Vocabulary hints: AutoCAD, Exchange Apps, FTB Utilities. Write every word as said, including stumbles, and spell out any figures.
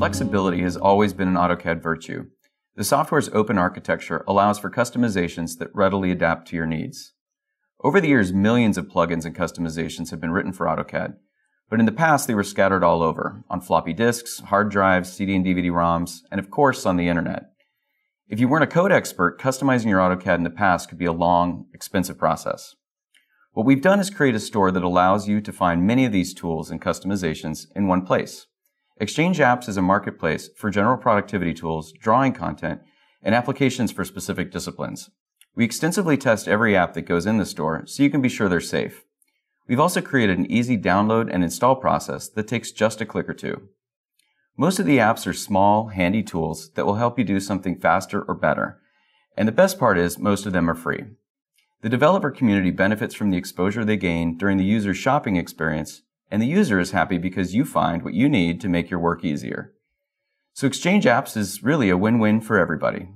Flexibility has always been an AutoCAD virtue. The software's open architecture allows for customizations that readily adapt to your needs. Over the years, millions of plugins and customizations have been written for AutoCAD, but in the past they were scattered all over, on floppy disks, hard drives, C D and D V D ROMs, and of course on the internet. If you weren't a code expert, customizing your AutoCAD in the past could be a long, expensive process. What we've done is create a store that allows you to find many of these tools and customizations in one place. Exchange Apps is a marketplace for general productivity tools, drawing content, and applications for specific disciplines. We extensively test every app that goes in the store so you can be sure they're safe. We've also created an easy download and install process that takes just a click or two. Most of the apps are small, handy tools that will help you do something faster or better. And the best part is most of them are free. The developer community benefits from the exposure they gain during the user's shopping experience, and the user is happy because you find what you need to make your work easier. So Exchange Apps is really a win-win for everybody.